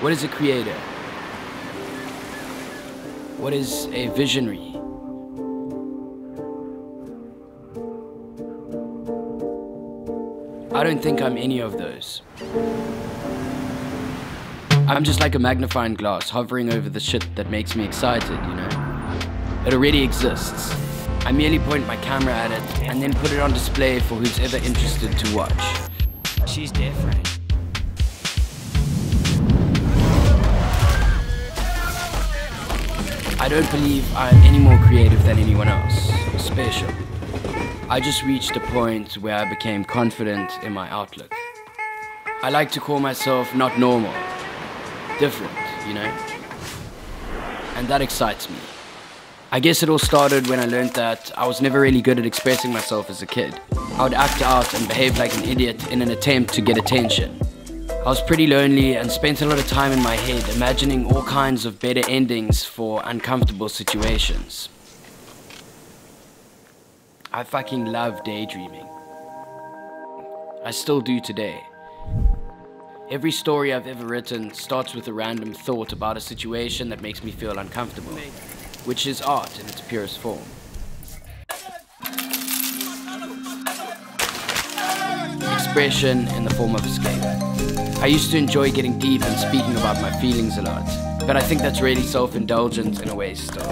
What is a creator? What is a visionary? I don't think I'm any of those. I'm just like a magnifying glass hovering over the shit that makes me excited, you know? It already exists. I merely point my camera at it and then put it on display for who's ever interested to watch. She's different. I don't believe I'm any more creative than anyone else, or special. I just reached a point where I became confident in my outlook. I like to call myself not normal, different, you know? And that excites me. I guess it all started when I learned that I was never really good at expressing myself as a kid. I would act out and behave like an idiot in an attempt to get attention. I was pretty lonely and spent a lot of time in my head imagining all kinds of better endings for uncomfortable situations. I fucking love daydreaming. I still do today. Every story I've ever written starts with a random thought about a situation that makes me feel uncomfortable, which is art in its purest form. Expression in the form of escape. I used to enjoy getting deep and speaking about my feelings a lot, but I think that's really self-indulgent in a way still.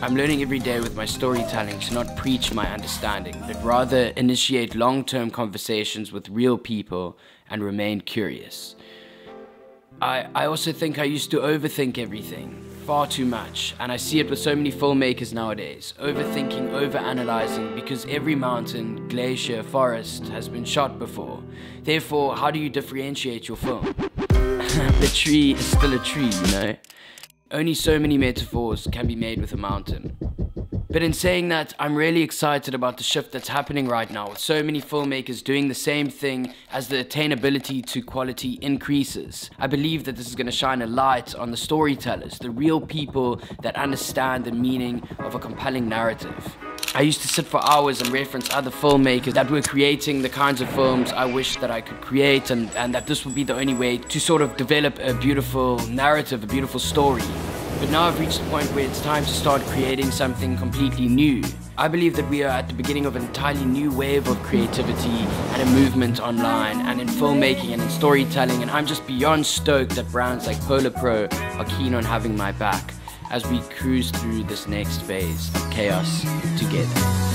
I'm learning every day with my storytelling to not preach my understanding, but rather initiate long-term conversations with real people and remain curious. I also think I used to overthink everything, far too much, and I see it with so many filmmakers nowadays, overthinking, overanalyzing, because every mountain, glacier, forest has been shot before. Therefore, how do you differentiate your film? The tree is still a tree, you know? Only so many metaphors can be made with a mountain. But in saying that, I'm really excited about the shift that's happening right now with so many filmmakers doing the same thing as the attainability to quality increases. I believe that this is going to shine a light on the storytellers, the real people that understand the meaning of a compelling narrative. I used to sit for hours and reference other filmmakers that were creating the kinds of films I wish that I could create and that this would be the only way to sort of develop a beautiful narrative, a beautiful story. But now I've reached the point where it's time to start creating something completely new. I believe that we are at the beginning of an entirely new wave of creativity and a movement online and in filmmaking and in storytelling, and I'm just beyond stoked that brands like PolarPro are keen on having my back as we cruise through this next phase of chaos together.